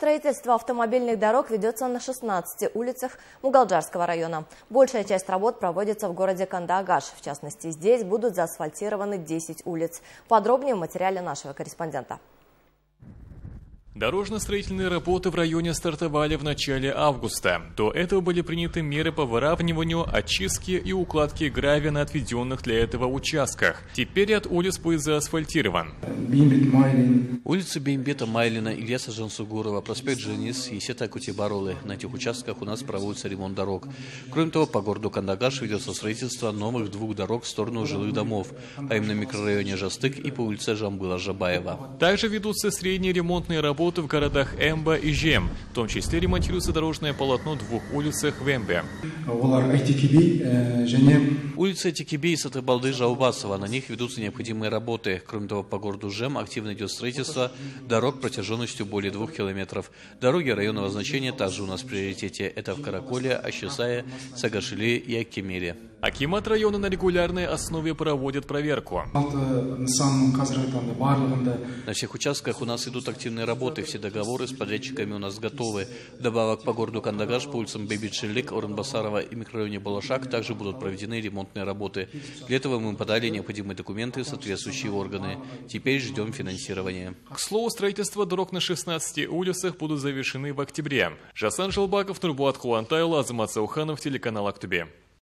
Строительство автомобильных дорог ведется на 16 улицах Мугалджарского района. Большая часть работ проводится в городе Кандыагаш. В частности, здесь будут заасфальтированы 10 улиц. Подробнее в материале нашего корреспондента. Дорожно-строительные работы в районе стартовали в начале августа. До этого были приняты меры по выравниванию, очистке и укладке гравия на отведенных для этого участках. Теперь ряд улиц будет заасфальтирован. Улицы Беймбета, Майлина, Ильяса, Жансугурова, проспект Женис и Сетакутибаролы. На этих участках у нас проводится ремонт дорог. Кроме того, по городу Кандыагаш ведется строительство новых 2 дорог в сторону жилых домов, а именно в микрорайоне Жастык и по улице Жамбула-Жабаева. Также ведутся средние ремонтные работы в городах Эмба и Жем. В том числе ремонтируется дорожное полотно 2 улиц в Эмбе. Улицы Текиби и Сатыбалды-Жаубасова. На них ведутся необходимые работы. Кроме того, по городу Жем активно идет строительство дорог протяженностью более 2 километров. Дороги районного значения также у нас в приоритете. Это в Караколе, Ащесае, Сагашиле и Акимере. Акимат района на регулярной основе проводит проверку. На всех участках у нас идут активные работы. Все договоры с подрядчиками у нас готовы. Добавок по городу Кандыагаш, по улицам Беби Челлик, Уранбасарова и микрорайоне Балашак также будут проведены ремонтные работы. Для этого мы подали необходимые документы в соответствующие органы. Теперь ждем финансирования. К слову, строительство дорог на 16 улицах будут завершены в октябре. Жасан Шалбаков, Азамат Сауханов, телеканал Актобе.